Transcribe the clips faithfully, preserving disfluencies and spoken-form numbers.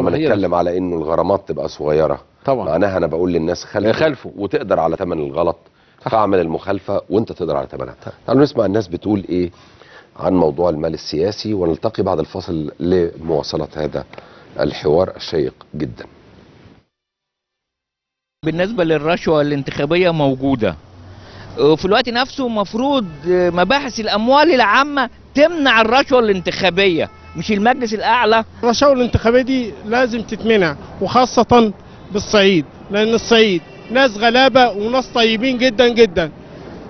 طبعا بنتكلم على انه الغرامات تبقى صغيره طبعا، معناها انا بقول للناس خالفوا خالفوا وتقدر على ثمن الغلط، فاعمل المخالفه وانت تقدر على ثمنها. تعالوا نسمع الناس بتقول ايه عن موضوع المال السياسي، ونلتقي بعد الفاصل لمواصله هذا الحوار الشيق جدا. بالنسبه للرشوه الانتخابيه موجوده، وفي الوقت نفسه مفروض مباحث الاموال العامه تمنع الرشوه الانتخابيه، مش المجلس الاعلى. الرشاوى الانتخابيه دي لازم تتمنع، وخاصه بالصعيد، لان الصعيد ناس غلابه وناس طيبين جدا جدا،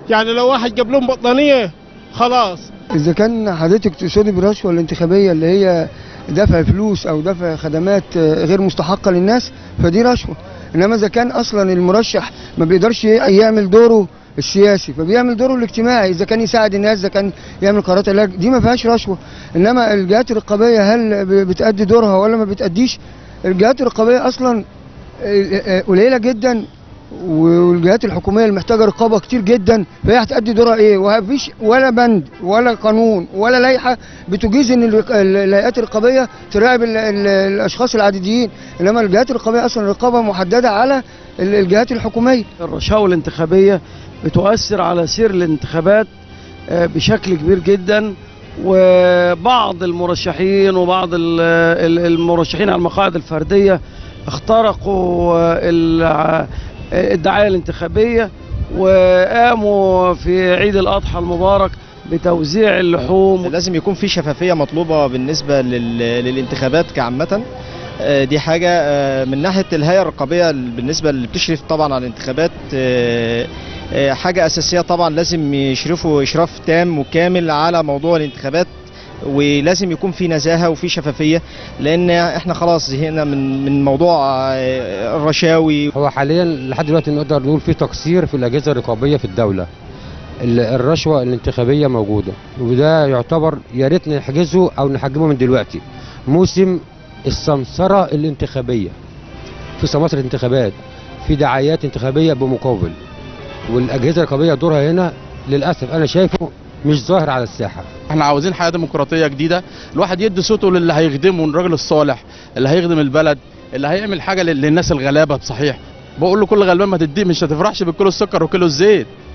يعني لو واحد جاب لهم بطانيه خلاص. اذا كان حضرتك تقصدي بالرشوه الانتخابيه اللي هي دفع فلوس او دفع خدمات غير مستحقه للناس، فدي رشوه. انما اذا كان اصلا المرشح ما بيقدرش يعمل دوره السياسي، فبيعمل دوره الاجتماعي، اذا كان يساعد الناس، اذا كان يعمل قرارات علاج، دي ما فيهاش رشوه. انما الجهات الرقابيه هل بتأدي دورها ولا ما بتأديش؟ الجهات الرقابيه اصلا قليله جدا، والجهات الحكوميه اللي محتاجه رقابه كتير جدا، فهي هتأدي دورها ايه؟ ومفيش ولا بند ولا قانون ولا لائحه بتجيز ان الهيئات الرقابيه تراقب الاشخاص العاديين، انما الجهات الرقابيه اصلا رقابه محدده على الجهات الحكوميه. الرشاوى الانتخابيه بتؤثر على سير الانتخابات بشكل كبير جدا، وبعض المرشحين وبعض المرشحين على المقاعد الفردية اخترقوا الدعاية الانتخابية، وقاموا في عيد الأضحى المبارك بتوزيع اللحوم. لازم يكون في شفافية مطلوبة بالنسبة للانتخابات كعامة، دي حاجة. من ناحية الهيئة الرقابية بالنسبة اللي بتشرف طبعا على الانتخابات، حاجة أساسية طبعا، لازم يشرفوا إشراف تام وكامل على موضوع الانتخابات، ولازم يكون في نزاهة وفي شفافية، لأن احنا خلاص زهقنا من من موضوع الرشاوي. هو حاليا لحد دلوقتي نقدر نقول في تقصير في الأجهزة الرقابية في الدولة. الرشوة الانتخابية موجودة، وده يعتبر يا ريت نحجزه أو نحجمه من دلوقتي. موسم السمسرة الانتخابية، في سماسرة انتخابات، في دعايات انتخابية بمقابل، والاجهزه الرقابيه دورها هنا للاسف انا شايفه مش ظاهر على الساحه. احنا عاوزين حياه ديمقراطيه جديده، الواحد يدي صوته للي هيخدمه، الراجل الصالح اللي هيخدم البلد، اللي هيعمل حاجه للناس الغلابه. صحيح، بقول له كل غلبان ما تديه، مش هتفرحش بكيلو السكر وكيلو الزيت.